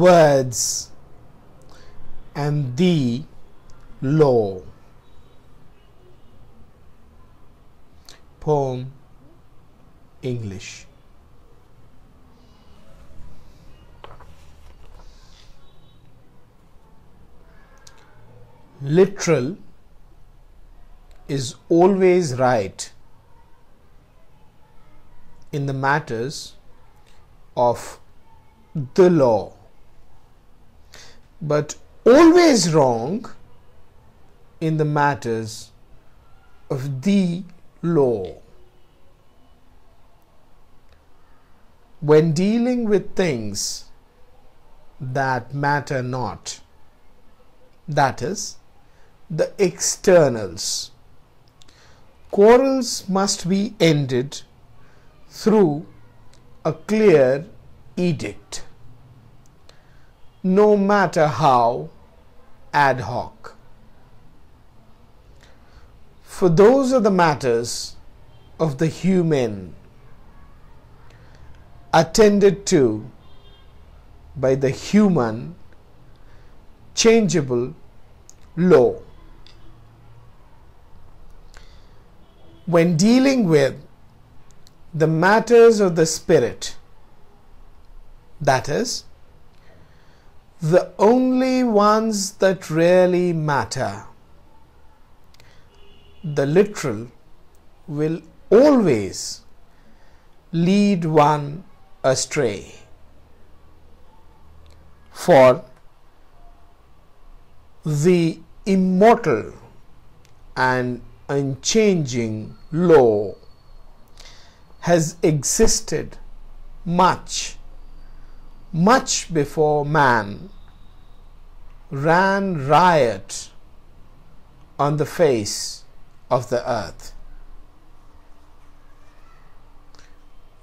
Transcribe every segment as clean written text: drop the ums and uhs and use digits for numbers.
words and the law. Poem English. Literal is always right in the matters of the law, but always wrong in the matters of the law. When dealing with things that matter not, that is, the externals, quarrels must be ended through a clear edict, no matter how ad hoc. For those are the matters of the human, attended to by the human changeable law. When dealing with the matters of the spirit, that is, the only ones that really matter, the literal will always lead one astray. For the immortal and unchanging law has existed much before man ran riot on the face of the earth.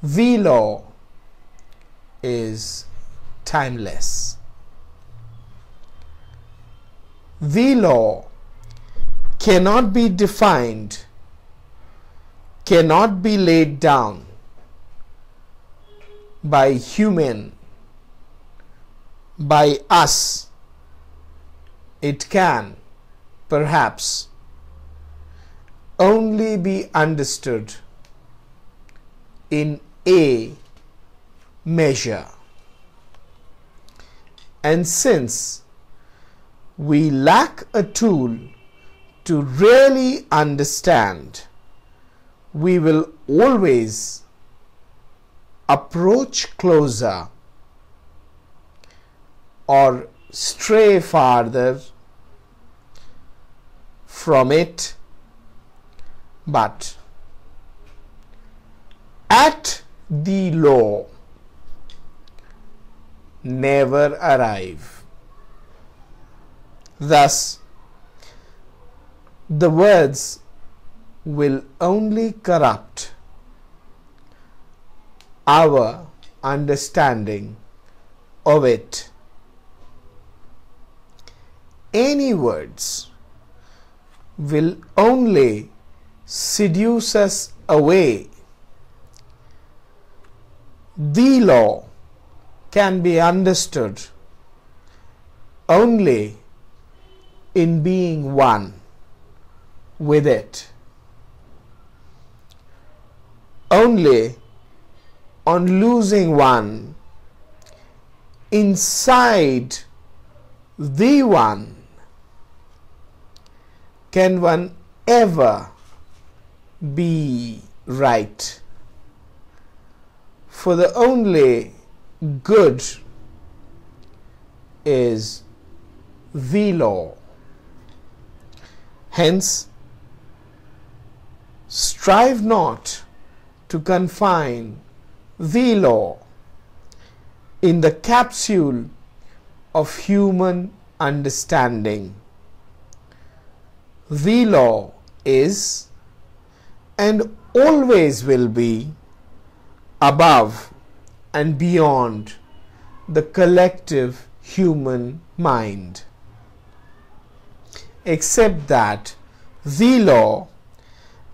The law is timeless. The law cannot be defined, cannot be laid down by human, by us. It can, perhaps, only be understood in a measure. And since we lack a tool to really understand, we will always approach closer or stray farther from it. But at the law never arrive. Thus, the words will only corrupt our understanding of it. Any words will only seduce us away. The law can be understood only in being one with it, only on losing one inside the one can one ever be right. For the only good is the law. Hence, strive not to confine the law in the capsule of human understanding. The law is and always will be above and beyond the collective human mind, except that the law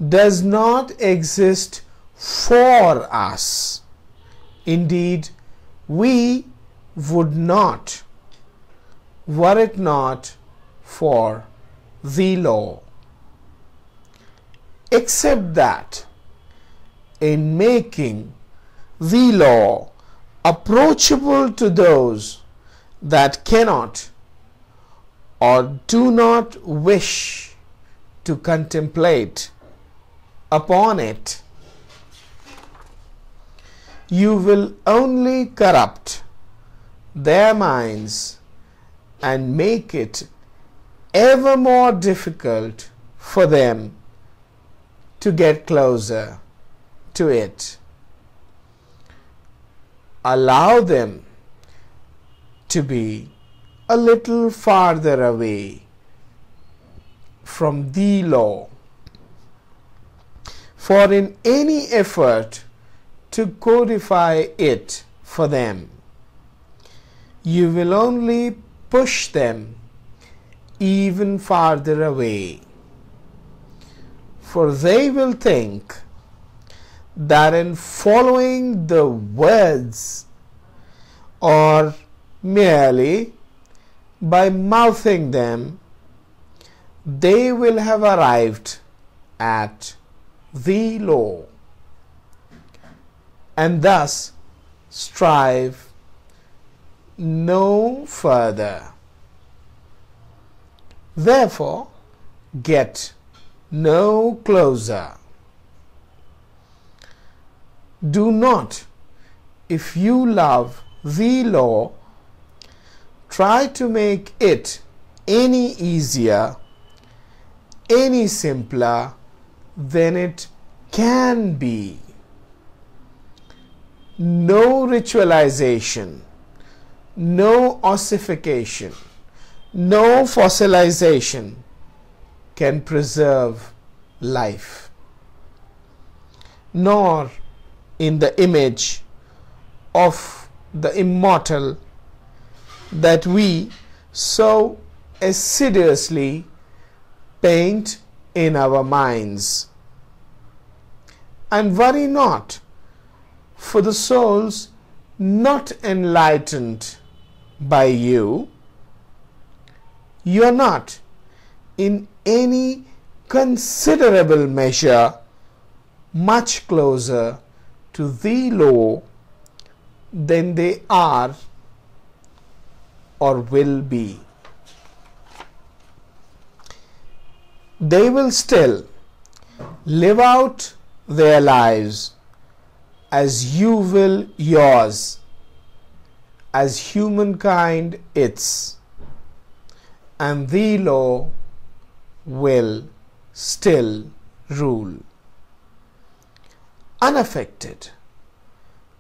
does not exist for us. Indeed, we would not, were it not for the law, except that in making the law approachable to those that cannot or do not wish to contemplate upon it, you will only corrupt their minds and make it ever more difficult for them to get closer to it. Allow them to be a little farther away from the law, for in any effort to codify it for them, you will only push them even farther away, for they will think that in following the words or merely by mouthing them, they will have arrived at the law, and thus strive no further. Therefore, get no closer. Do not, if you love the law, try to make it any easier, any simpler than it can be. No ritualization, no ossification, no fossilization can preserve life, nor in the image of the immortal that we so assiduously paint in our minds. And worry not for the souls not enlightened by you. You are not in any considerable measure much closer to the law than they are or will be. They will still live out their lives as you will yours, as humankind its, and the law will still rule, unaffected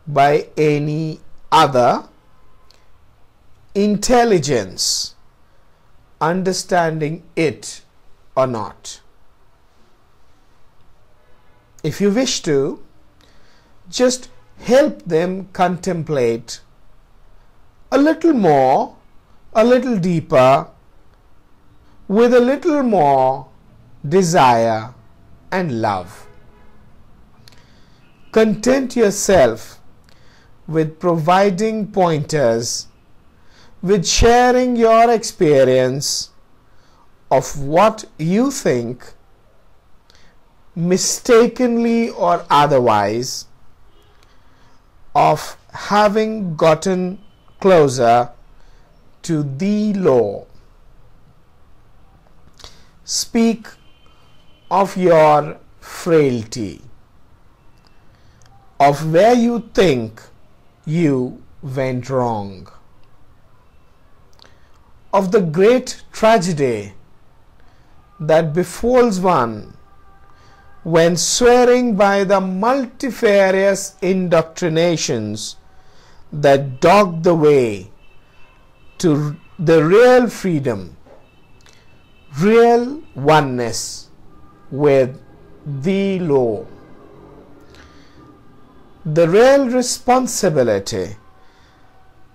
by any other intelligence, understanding it or not. If you wish to, just help them contemplate a little more, a little deeper, with a little more desire and love. Content yourself with providing pointers, with sharing your experience of what you think, mistakenly or otherwise, of having gotten closer to the law. Speak of your frailty, of where you think you went wrong, of the great tragedy that befalls one when swearing by the multifarious indoctrinations that dog the way to the real freedom, real oneness with the law, the real responsibility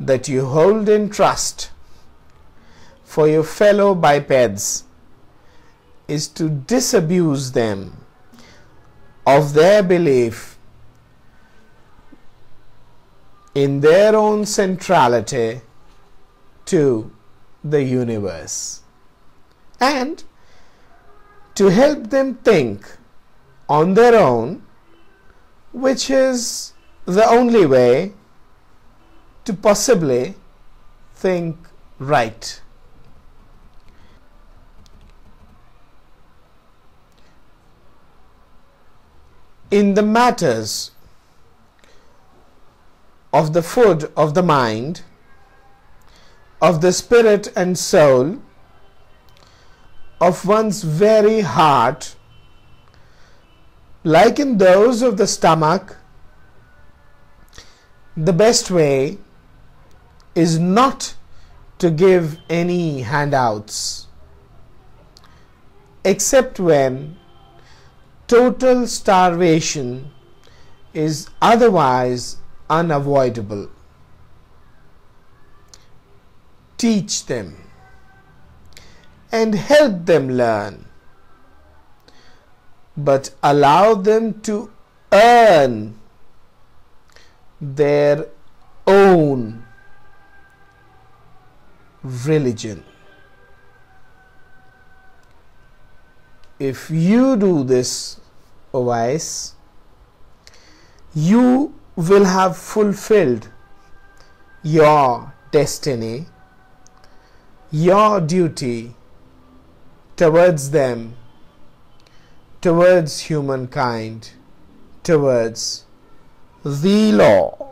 that you hold in trust for your fellow bipeds is to disabuse them of their belief in their own centrality to the universe, and to help them think on their own, which is the only way to possibly think right. In the matters of the food of the mind, of the spirit and soul, of one's very heart, like in those of the stomach, the best way is not to give any handouts, except when total starvation is otherwise unavoidable. Teach them and help them learn, but allow them to earn their own religion. If you do this, O wise, you will have fulfilled your destiny, your duty towards them, towards humankind, towards the law.